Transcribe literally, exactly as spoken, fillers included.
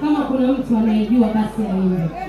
Kama kuna mtu anaijua basi aende.